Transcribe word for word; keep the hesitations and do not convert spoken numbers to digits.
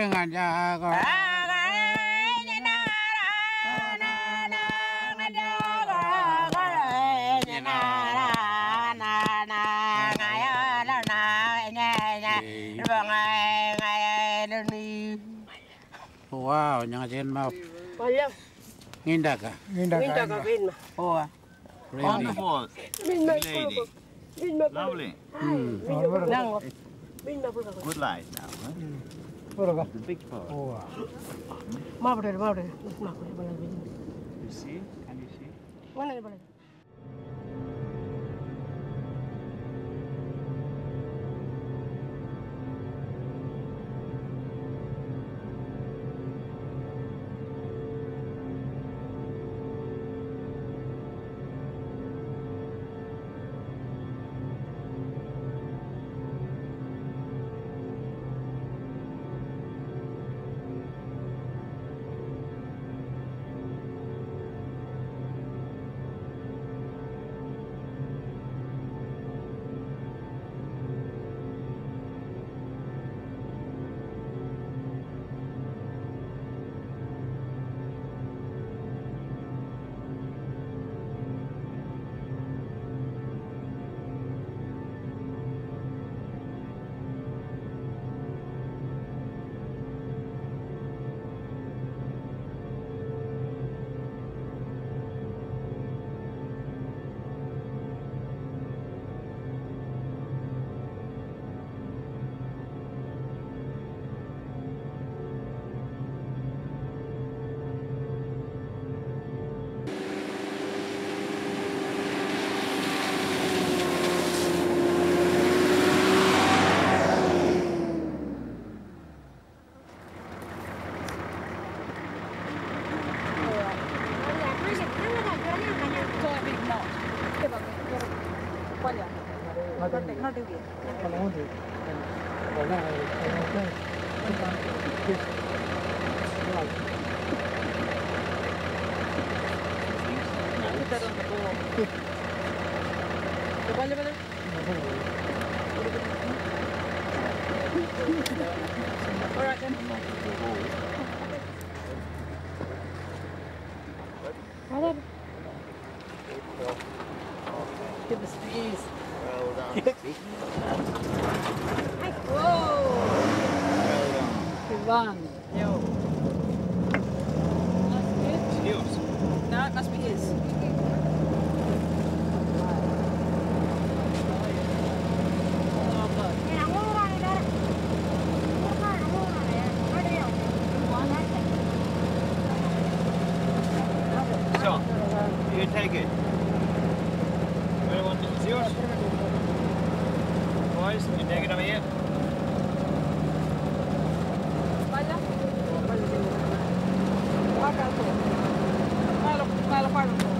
Wow, yang jen mau. Banyak. Indaka. Indaka bin. Oh. Wonderful. Bin lady. Lovely. Hmm. Good light now. Huh? The big part. Oh. Mau deh, mau deh. You see? Can you see? Mana ni boleh? Part of